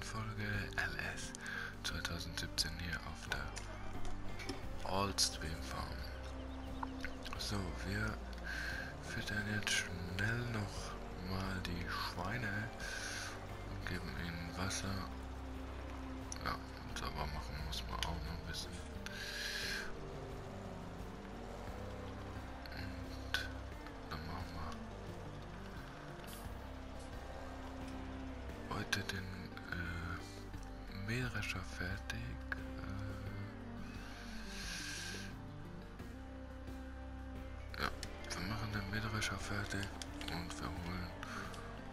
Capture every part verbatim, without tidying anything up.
Folge L S zwanzig siebzehn hier auf der Oldstream Farm. So, wir füttern jetzt schnell noch mal die Schweine und geben ihnen Wasser. Ja, und sauber machen muss man auch noch ein bisschen. Den äh, Mähdrescher fertig. Äh ja, wir machen den Mähdrescher fertig und wir holen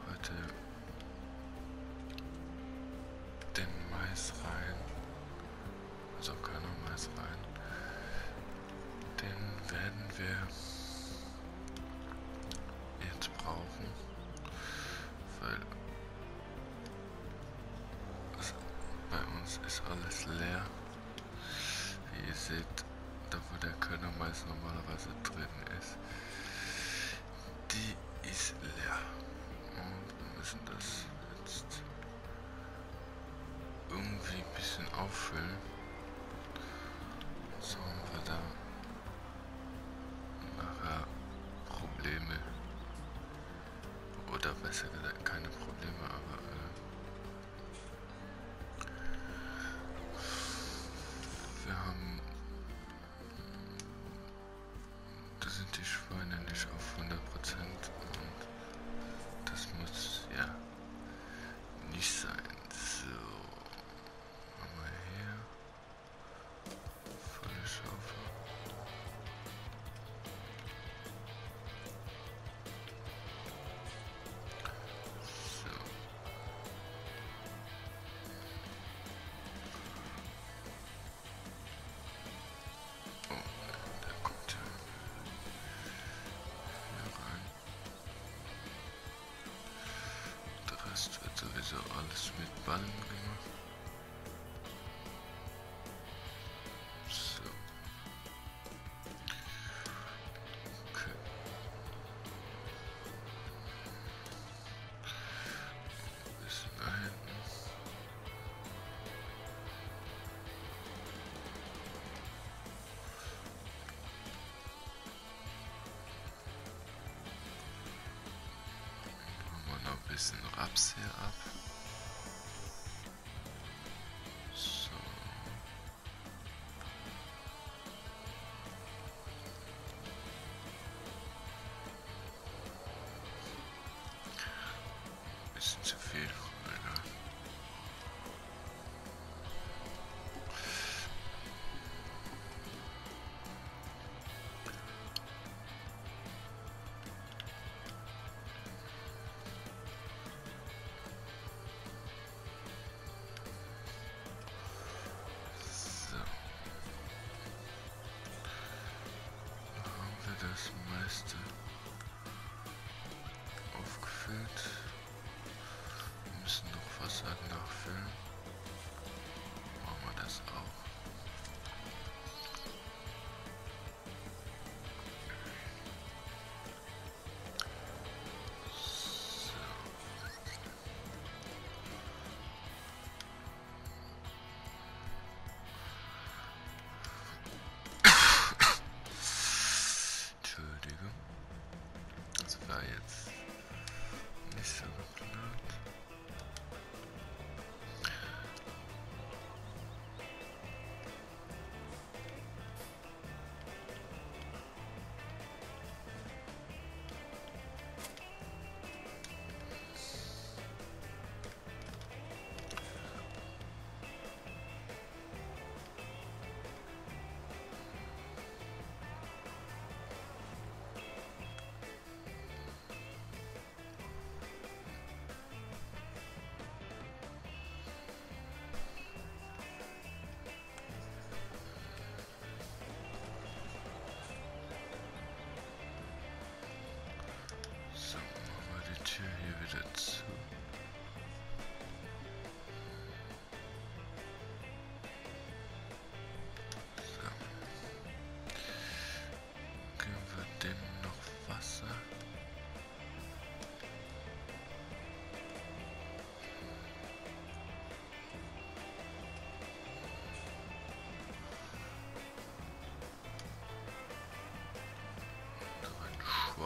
heute den Mais rein. Also keiner Mais rein. Den werden wir jetzt brauchen. Weil ist alles leer. Wie ihr seht, da wo der Körnermais normalerweise drin ist, die ist leer. Und wir müssen das jetzt irgendwie ein bisschen auffüllen. So haben wir da nachher Probleme. Oder besser gesagt, keine Probleme, aber wird sowieso alles mit Ballen gemacht. So. Okay. Ein bisschen da hinten. Bisschen Raps hier ab. So. Bisschen zu viel, egal. Das meiste aufgefüllt. Wir müssen noch Wasser nachfüllen. Machen wir das auch.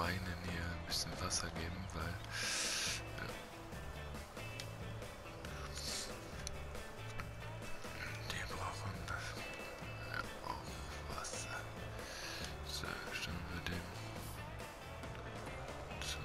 Schweinen hier ein bisschen Wasser geben, weil ja, die brauchen das ja, auch Wasser. So, stimmen wir dem zurück.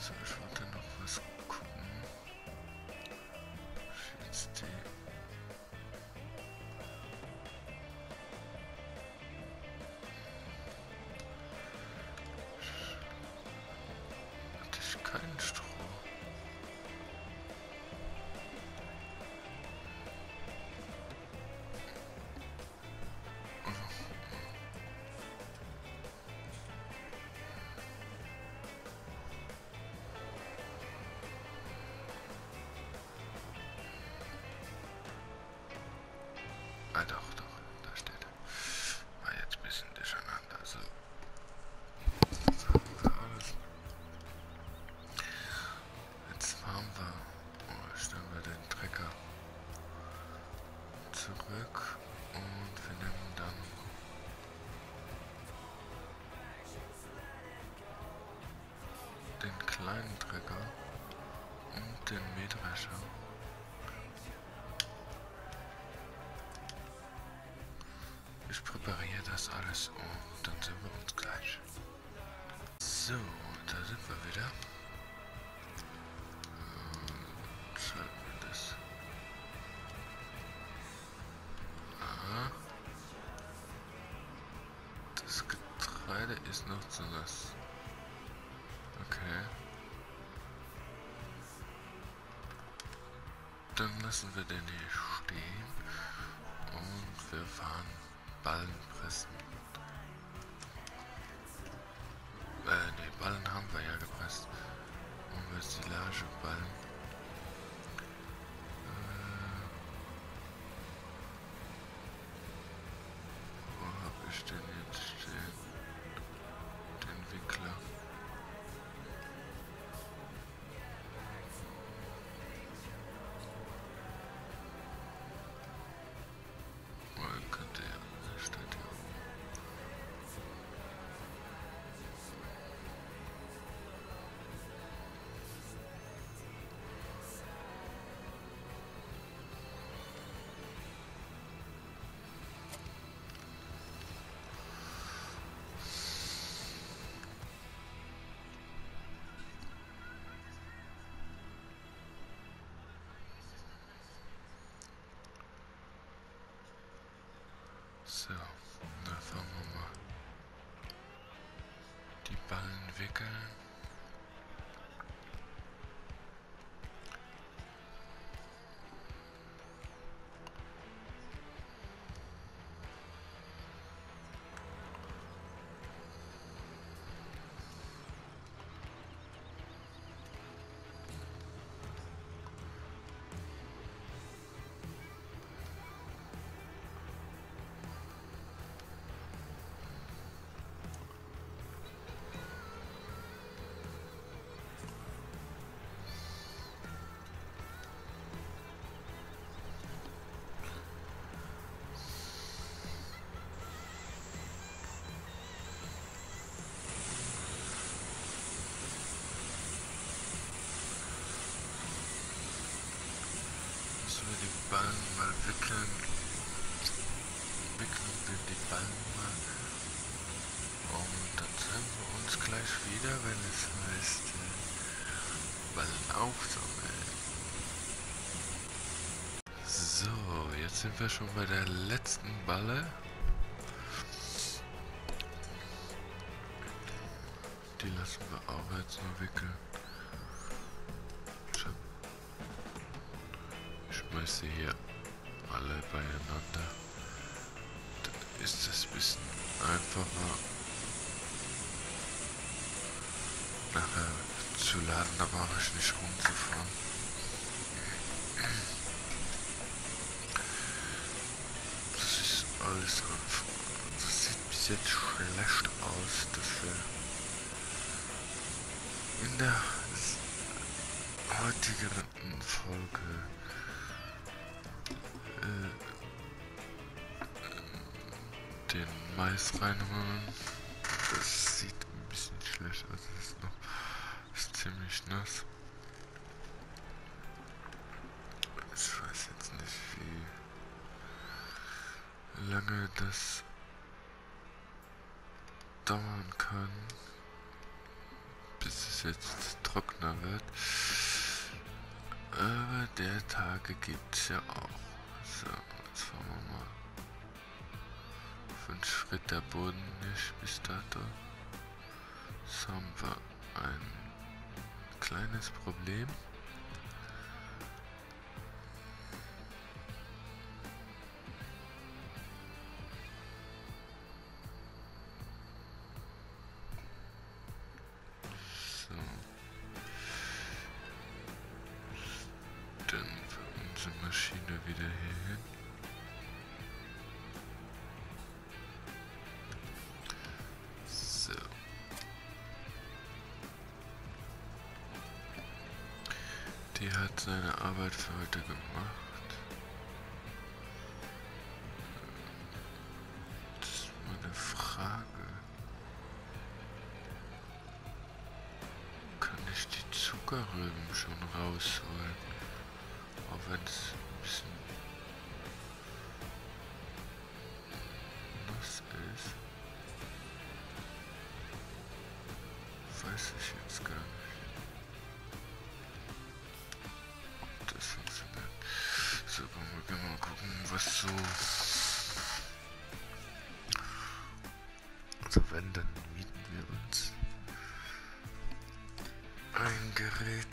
Ich wollte noch was gucken. Jetzt die. Hatte ich keinen Strom. Ah, doch, doch, da steht er. War jetzt ein bisschen durcheinander, so. Jetzt haben wir alles. Jetzt fahren wir. Oh, stellen wir den Trecker zurück und wir nehmen dann. Den kleinen Trecker und den Mähdrescher. Ich präpariere das alles und dann sehen wir uns gleich. So, da sind wir wieder. Und schalten wir das. Aha. Das Getreide ist noch zu nass. Okay. Dann lassen wir den hier stehen und wir fahren. Ballen pressen. Äh, ne, Ballen haben wir ja gepresst. Und wir Silage ballen. Äh, wo hab ich denn jetzt stehen? Den Wickler. So, da fahren wir mal die Ballen wickeln. Die Ballen mal wickeln, wickeln wir die Ballen mal und dann sehen wir uns gleich wieder, wenn es heißt Ballen aufsammeln. So, jetzt sind wir schon bei der letzten Balle. Die lassen wir auch jetzt nur wickeln. Schmeiße hier alle beieinander, dann ist es ein bisschen einfacher nachher zu laden, da brauche ich nicht rumzufahren. Das ist alles einfach. sieht schlecht aus, dass wir in der heutigen Folge äh, den Mais reinholen. Das sieht ein bisschen schlecht aus, es ist noch ist ziemlich nass. Ich weiß jetzt nicht, wie lange das dauern kann, bis es jetzt trockener wird. Aber der Tage gibt es ja auch. So, jetzt fahren wir mal fünf Schritt der Boden nicht bis dato. Jetzt haben wir ein kleines Problem. Maschine wieder hierhin. So. Die hat seine Arbeit für heute gemacht. Das ist mal eine Frage. Kann ich die Zuckerrüben schon rausholen? Auch wenn es ein bisschen nass ist, weiß ich jetzt gar nicht, ob das funktioniert. So, wir gehen mal gucken, was so also wenn, dann mieten wir uns ein Gerät.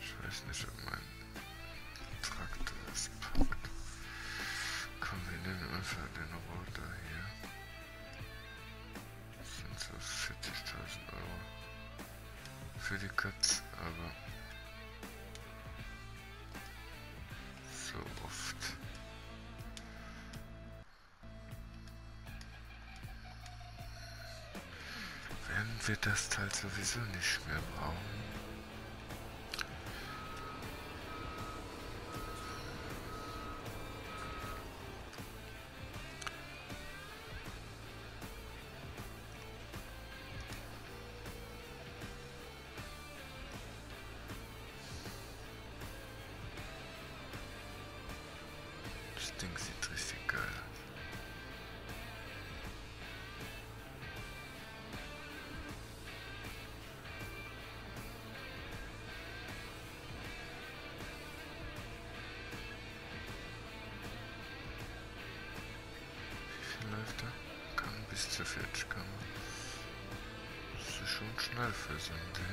Ich weiß nicht, ob mein Traktor das packt. Komm, wir nehmen einfach den Rotor hier. Das sind so vierzigtausend Euro für die Katz, aber so oft. Werden wir das Teil sowieso nicht mehr brauchen. Das Ding sieht richtig geil aus. Wie viel läuft da? Kann bis zu vierzig Gramm. Das ist schon schnell für so ein Ding.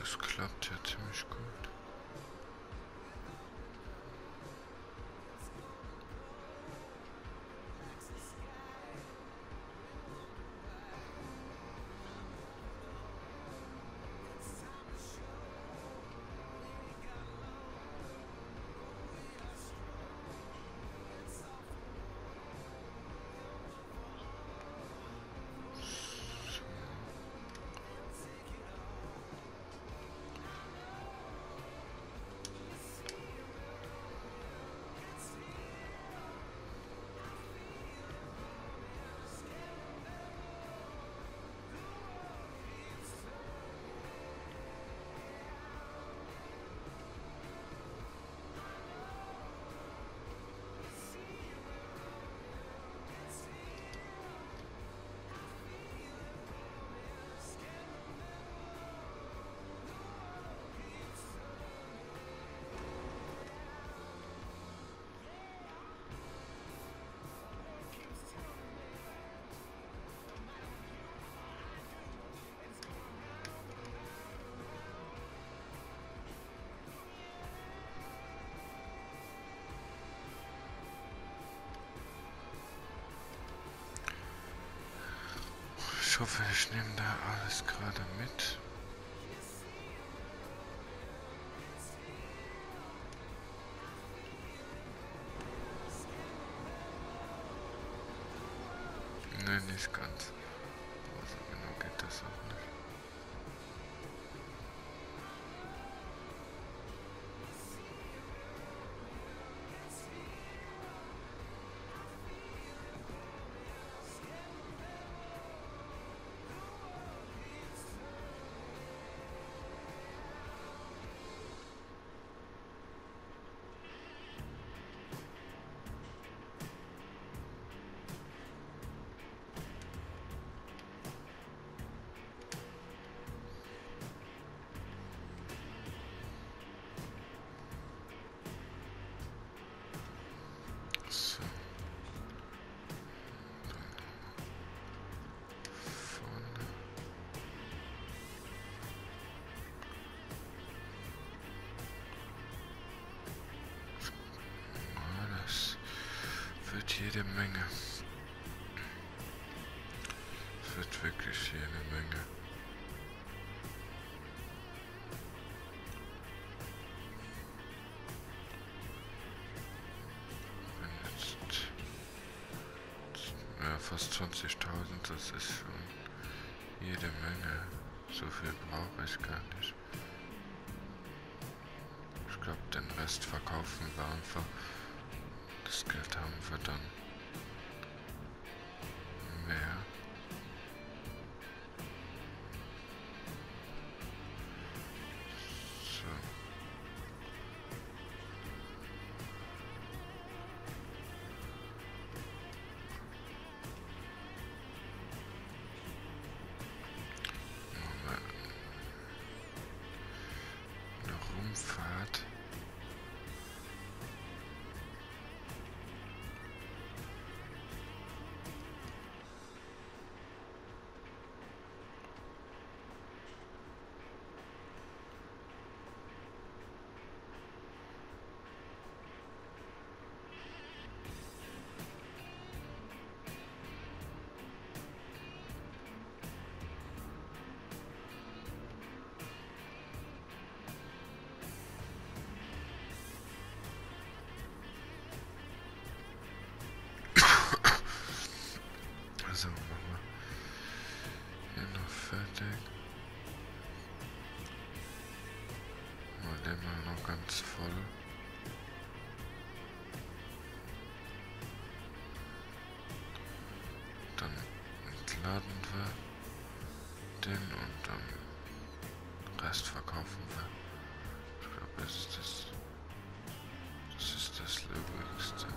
Das klappt ja ziemlich gut. Ich hoffe, ich nehme da alles gerade mit. Nein, nicht ganz. Also genau geht das auch nicht. Jede Menge. Es wird wirklich jede Menge. Jetzt, jetzt, ja, fast zwanzigtausend, das ist schon jede Menge. So viel brauche ich gar nicht. Ich glaube, den Rest verkaufen wir einfach. Das Geld haben wir dann mehr. So. Machen wir eine Rumfahrt. So, machen wir hier noch fertig. Mal den mal noch ganz voll. Dann entladen wir den und dann Rest verkaufen wir. Ich glaube, das ist das. Das ist das Löblichste.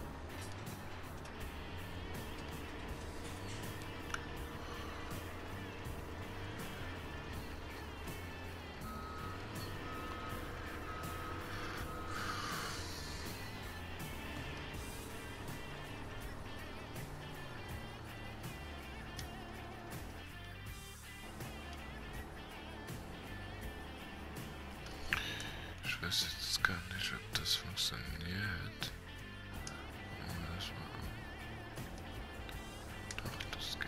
Ich weiß jetzt gar nicht, ob das funktioniert. Doch, das geht.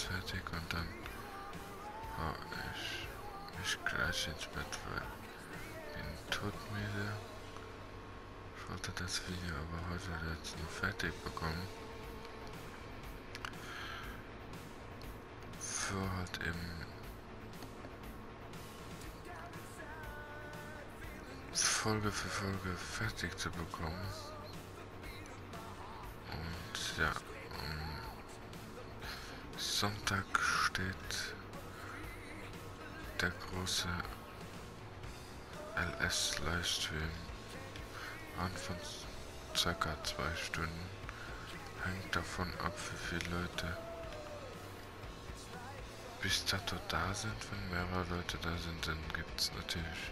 alles fertig und dann hau ich mich gleich ins Bett, weil ich bin todmüde. Ich wollte das Video aber heute jetzt nur fertig bekommen. Für halt eben Folge für Folge fertig zu bekommen. Und ja, am Sonntag steht der große L S-Livestream an von ca. zwei Stunden. Hängt davon ab, wie viele Leute bis dato da sind. Wenn mehrere Leute da sind, dann gibt es natürlich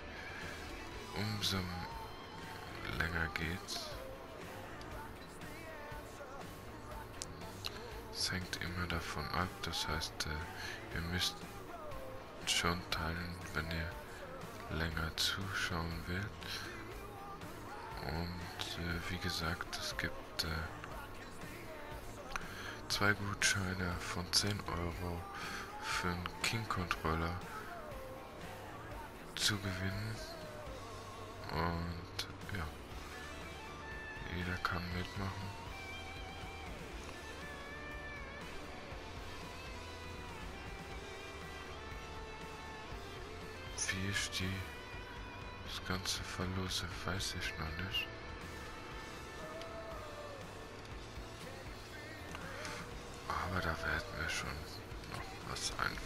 umso länger geht's. Es hängt immer davon ab, das heißt, ihr müsst schon teilen, wenn ihr länger zuschauen wollt. Und wie gesagt, es gibt zwei Gutscheine von zehn Euro für einen King-Controller zu gewinnen, und ja, jeder kann mitmachen. Wie ich die das Ganze verlose, weiß ich noch nicht. Aber da werden wir schon noch was einfallen.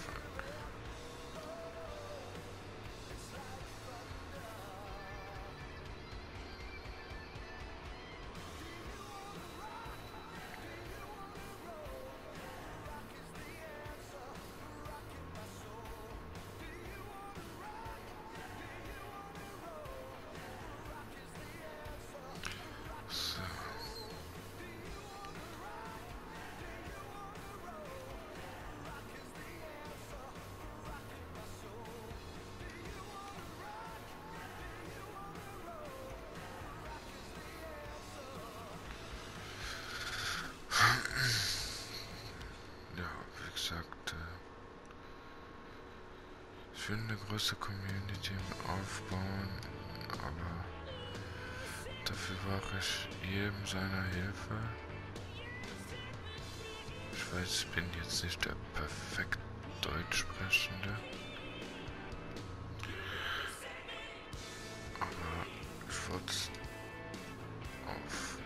Ich will eine große Community aufbauen, aber dafür brauche ich jedem seiner Hilfe. Ich weiß, ich bin jetzt nicht der perfekt Deutschsprechende, aber ich wollte auf.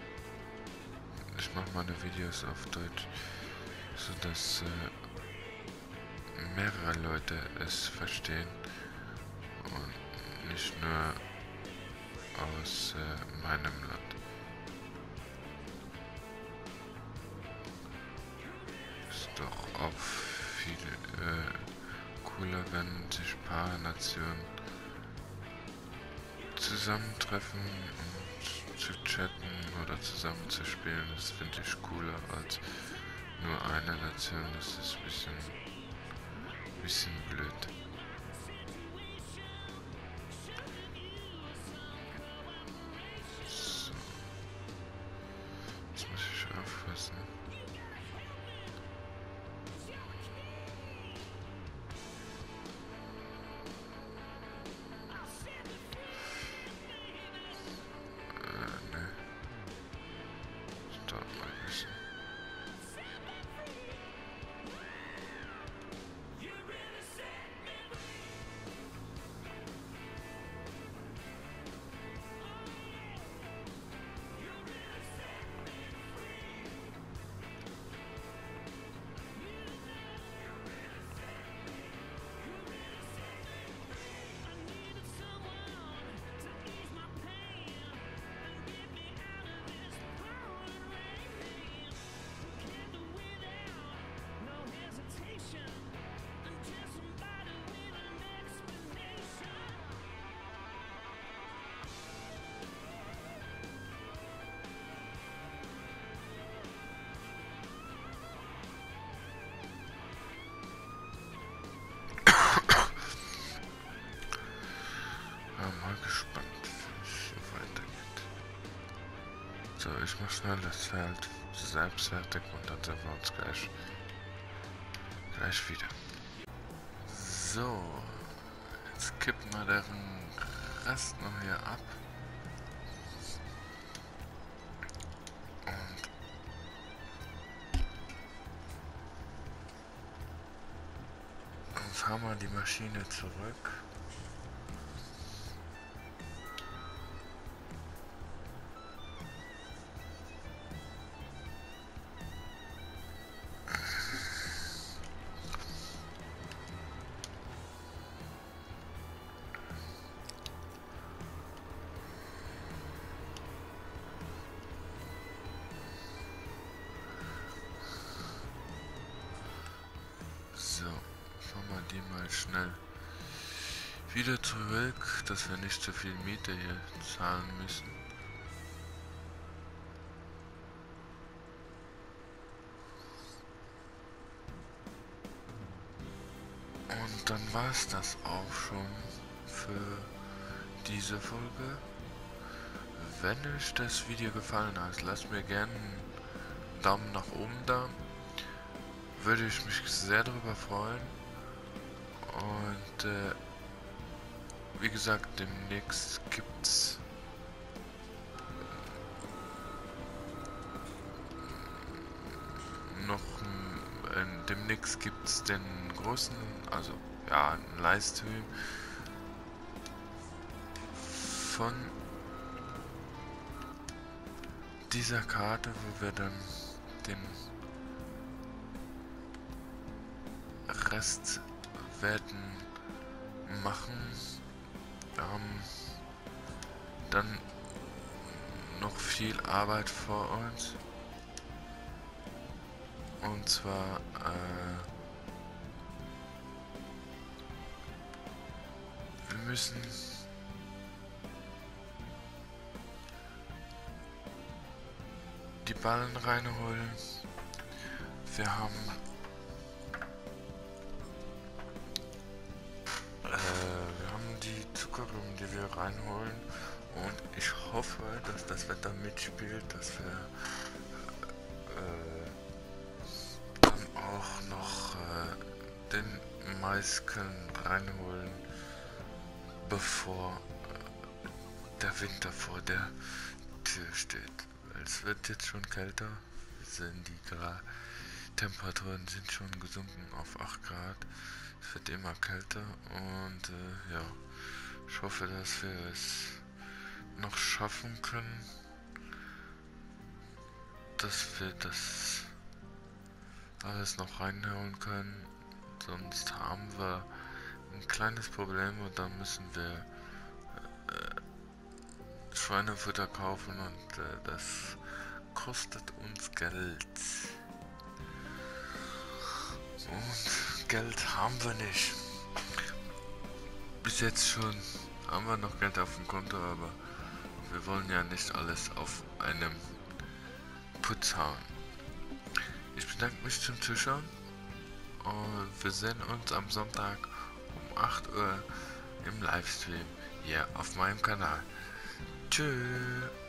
Ich mache meine Videos auf Deutsch, sodass Äh, mehrere Leute es verstehen und nicht nur aus äh, meinem Land. Ist doch auch viel äh, cooler, wenn sich ein paar Nationen zusammentreffen, um zu chatten oder zusammen zu spielen. Das finde ich cooler als nur eine Nation. Das ist ein bisschen bisschen blöd. So. Jetzt muss ich aufpassen. Äh, ne. Das dauert mal ein bisschen. So, ich mach schnell das Feld selbst fertig und dann sehen wir uns gleich. gleich wieder. So, jetzt kippen wir den Rest noch hier ab. Und jetzt haben wir die Maschine zurück. Schnell wieder zurück, dass wir nicht so viel Miete hier zahlen müssen. Und dann war es das auch schon für diese Folge. Wenn euch das Video gefallen hat, lasst mir gerne einen Daumen nach oben da. Würde ich mich sehr darüber freuen. Und äh, wie gesagt, demnächst gibt's noch äh, demnächst gibt's den großen, also ja, einen Livestream von dieser Karte, wo wir dann den Rest werden machen, ähm, dann noch viel Arbeit vor uns, und zwar äh, wir müssen die Ballen reinholen. Wir haben die wir reinholen, und ich hoffe, dass das Wetter mitspielt, dass wir äh, dann auch noch äh, den Maiskolben reinholen, bevor äh, der Winter vor der Tür steht. Es wird jetzt schon kälter, sind die Grad Temperaturen sind schon gesunken auf acht Grad, es wird immer kälter, und äh, ja. Ich hoffe, dass wir es noch schaffen können, dass wir das alles noch reinhauen können, sonst haben wir ein kleines Problem, und dann müssen wir äh, Schweinefutter kaufen, und äh, das kostet uns Geld. Und Geld haben wir nicht. Bis jetzt schon haben wir noch Geld auf dem Konto, aber wir wollen ja nicht alles auf einem Putz hauen. Ich bedanke mich zum Zuschauen, und wir sehen uns am Sonntag um acht Uhr im Livestream hier auf meinem Kanal. Tschüss!